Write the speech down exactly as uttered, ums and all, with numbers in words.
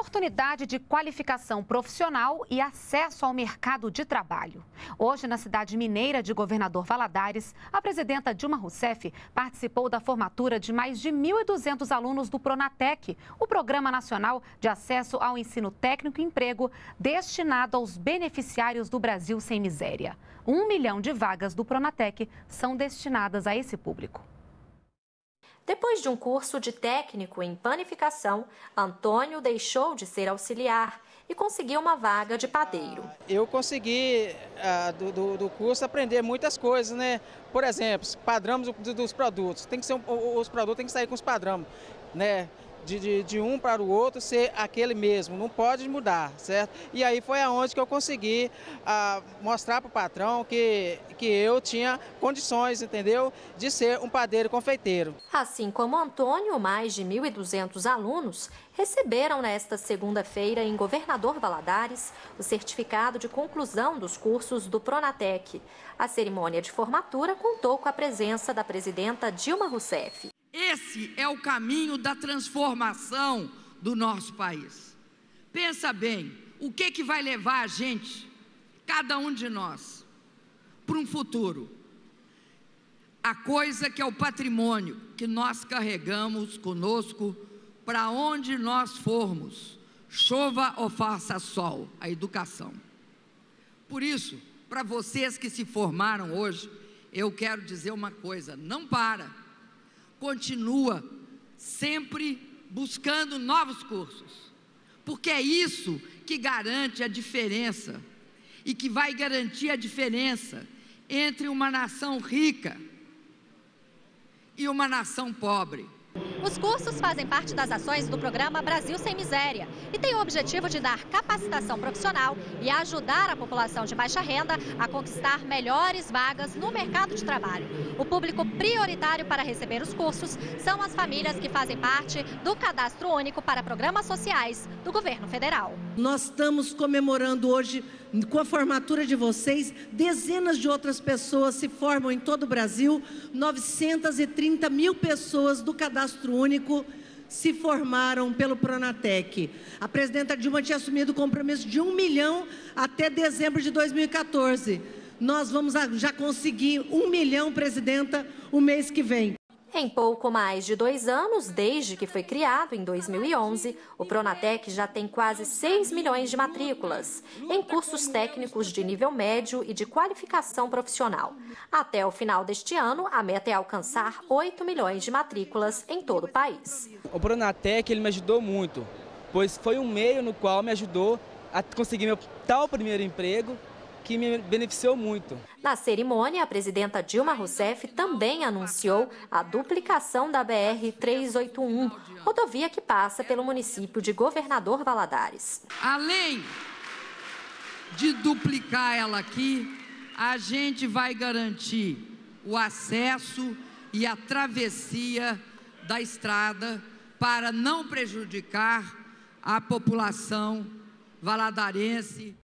oportunidade de qualificação profissional e acesso ao mercado de trabalho. Hoje, na cidade mineira de Governador Valadares, a presidenta Dilma Rousseff participou da formatura de mais de mil e duzentos alunos do Pronatec, o Programa Nacional de Acesso ao Ensino Técnico e Emprego, destinado aos beneficiários do Brasil Sem Miséria. Um milhão de vagas do Pronatec são destinadas a esse público. Depois de um curso de técnico em panificação, Antônio deixou de ser auxiliar e conseguiu uma vaga de padeiro. Eu consegui, do, do, do curso, aprender muitas coisas, né? Por exemplo, padrões dos produtos. Tem que ser, os produtos têm que sair com os padrões, né? De, de, de um para o outro ser aquele mesmo, não pode mudar, certo? E aí foi aonde que eu consegui ah, mostrar para o patrão que, que eu tinha condições, entendeu? De ser um padeiro confeiteiro. Assim como Antônio, mais de mil e duzentos alunos receberam nesta segunda-feira em Governador Valadares o certificado de conclusão dos cursos do Pronatec. A cerimônia de formatura contou com a presença da presidenta Dilma Rousseff. Esse é o caminho da transformação do nosso país. Pensa bem, o que que vai levar a gente, cada um de nós, para um futuro? A coisa que é o patrimônio que nós carregamos conosco para onde nós formos, chova ou faça sol, a educação. Por isso, para vocês que se formaram hoje, eu quero dizer uma coisa, não para. Continua sempre buscando novos cursos, porque é isso que garante a diferença e que vai garantir a diferença entre uma nação rica e uma nação pobre. Os cursos fazem parte das ações do programa Brasil Sem Miséria e têm o objetivo de dar capacitação profissional e ajudar a população de baixa renda a conquistar melhores vagas no mercado de trabalho. O público prioritário para receber os cursos são as famílias que fazem parte do Cadastro Único para Programas Sociais do Governo Federal. Nós estamos comemorando hoje, com a formatura de vocês, dezenas de outras pessoas se formam em todo o Brasil, novecentos e trinta mil pessoas do Cadastro Único se formaram pelo Pronatec. A presidenta Dilma tinha assumido o compromisso de um milhão até dezembro de dois mil e quatorze. Nós vamos já conseguir um milhão, presidenta, o mês que vem. Em pouco mais de dois anos, desde que foi criado em dois mil e onze, o Pronatec já tem quase seis milhões de matrículas em cursos técnicos de nível médio e de qualificação profissional. Até o final deste ano, a meta é alcançar oito milhões de matrículas em todo o país. O Pronatec ele me ajudou muito, pois foi um meio no qual me ajudou a conseguir meu tal primeiro emprego, que me beneficiou muito. Na cerimônia, a presidenta Dilma Rousseff também anunciou a duplicação da B R trezentos e oitenta e um, rodovia que passa pelo município de Governador Valadares. Além de duplicar ela aqui, a gente vai garantir o acesso e a travessia da estrada para não prejudicar a população valadarense.